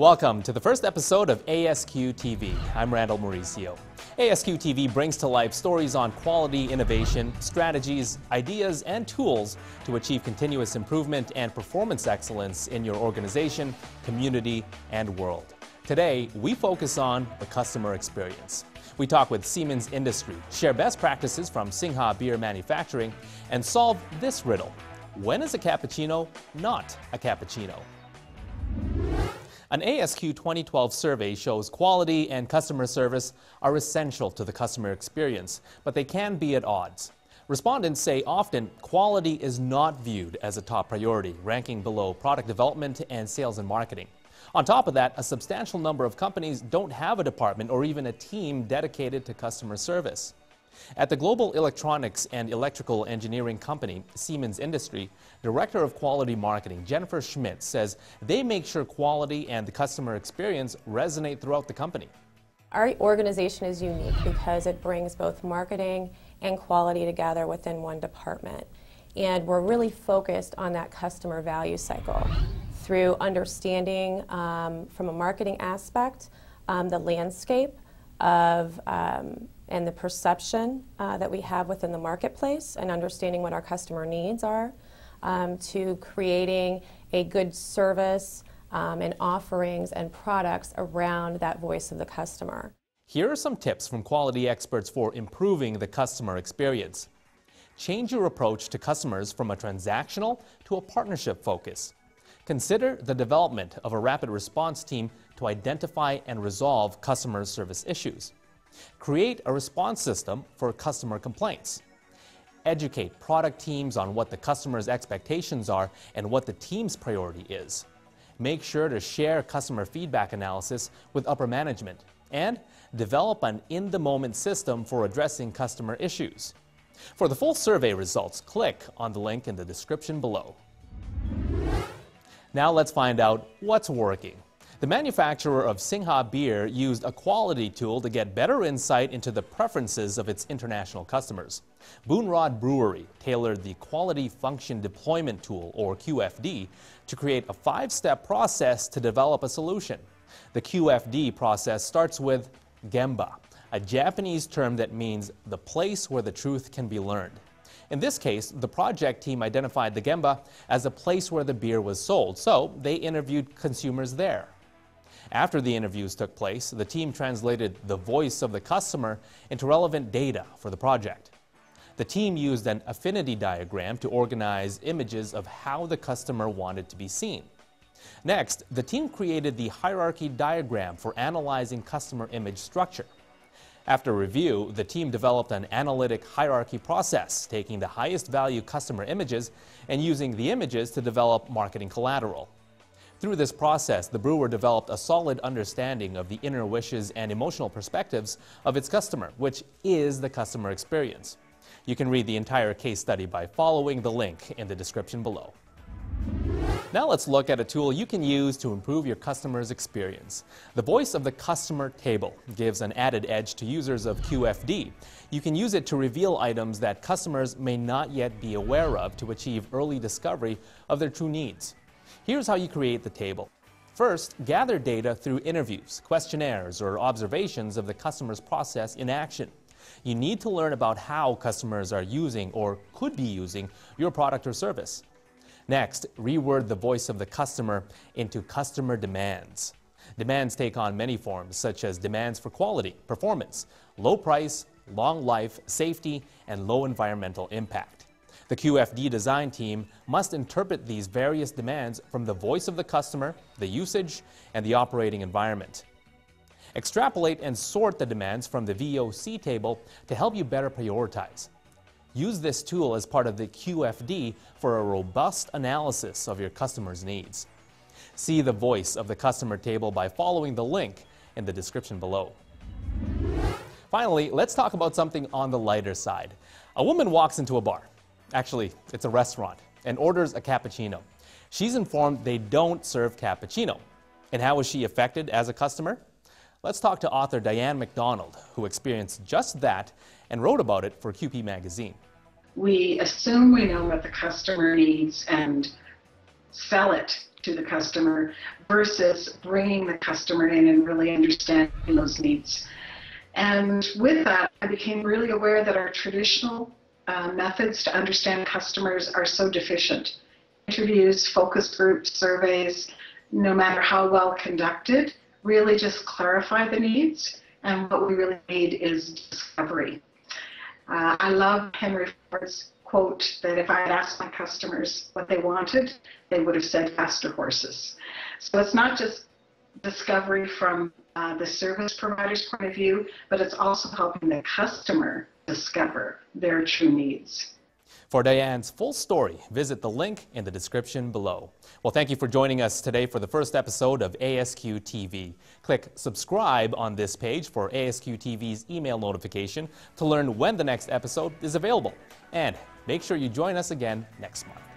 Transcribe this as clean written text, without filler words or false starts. Welcome to the first episode of ASQ TV. I'm Randall Mauricio. ASQ TV brings to life stories on quality, innovation, strategies, ideas, and tools to achieve continuous improvement and performance excellence in your organization, community, and world. Today, we focus on the customer experience. We talk with Siemens Industry, share best practices from Singha Beer manufacturing, and solve this riddle. When is a cappuccino not a cappuccino? An ASQ 2012 survey shows quality and customer service are essential to the customer experience, but they can be at odds. Respondents say often quality is not viewed as a top priority, ranking below product development and sales and marketing. On top of that, a substantial number of companies don't have a department or even a team dedicated to customer service. At the global electronics and electrical engineering company, Siemens Industry, Director of Quality Marketing Jennifer Schmitt says they make sure quality and the customer experience resonate throughout the company. Our organization is unique because it brings both marketing and quality together within one department. And we're really focused on that customer value cycle through understanding from a marketing aspect the landscape of and the perception that we have within the marketplace and understanding what our customer needs are, to creating a good service and offerings and products around that voice of the customer. Here are some tips from quality experts for improving the customer experience. Change your approach to customers from a transactional to a partnership focus. Consider the development of a rapid response team to identify and resolve customer service issues. Create a response system for customer complaints. Educate product teams on what the customer's expectations are and what the team's priority is. Make sure to share customer feedback analysis with upper management and develop an in-the-moment system for addressing customer issues. For the full survey results, click on the link in the description below. Now let's find out what's working. The manufacturer of Singha Beer used a quality tool to get better insight into the preferences of its international customers. Boon Rawd Brewery tailored the Quality Function Deployment Tool, or QFD, to create a five-step process to develop a solution. The QFD process starts with gemba, a Japanese term that means the place where the truth can be learned. In this case, the project team identified the gemba as a place where the beer was sold, so they interviewed consumers there. After the interviews took place, the team translated the voice of the customer into relevant data for the project. The team used an affinity diagram to organize images of how the customer wanted to be seen. Next, the team created the hierarchy diagram for analyzing customer image structure. After review, the team developed an analytic hierarchy process, taking the highest value customer images and using the images to develop marketing collateral. Through this process, the brewer developed a solid understanding of the inner wishes and emotional perspectives of its customer, which is the customer experience. You can read the entire case study by following the link in the description below. Now let's look at a tool you can use to improve your customer's experience. The voice of the customer table gives an added edge to users of QFD. You can use it to reveal items that customers may not yet be aware of to achieve early discovery of their true needs. Here's how you create the table. First, gather data through interviews, questionnaires, or observations of the customer's process in action. You need to learn about how customers are using or could be using your product or service. Next, reword the voice of the customer into customer demands. Demands take on many forms, such as demands for quality, performance, low price, long life, safety, and low environmental impact. The QFD design team must interpret these various demands from the voice of the customer, the usage, and the operating environment. Extrapolate and sort the demands from the VOC table to help you better prioritize. Use this tool as part of the QFD for a robust analysis of your customer's needs. See the voice of the customer table by following the link in the description below. Finally, let's talk about something on the lighter side. A woman walks into a bar. Actually, it's a restaurant, and orders a cappuccino. She's informed they don't serve cappuccino. And how is she affected as a customer? Let's talk to author Diane McDonald, who experienced just that and wrote about it for QP Magazine. We assume we know what the customer needs and sell it to the customer versus bringing the customer in and really understanding those needs. And with that, I became really aware that our traditional methods to understand customers are so deficient. Interviews, focus groups, surveys, no matter how well conducted, really just clarify the needs, and what we really need is discovery. I love Henry Ford's quote that if I had asked my customers what they wanted, they would have said faster horses. So it's not just discovery from the service provider's point of view, but it's also helping the customer discover their true needs. For Diane's full story, visit the link in the description below. Well, thank you for joining us today for the first episode of ASQ TV. Click subscribe on this page for ASQ TV's email notification to learn when the next episode is available. And make sure you join us again next month.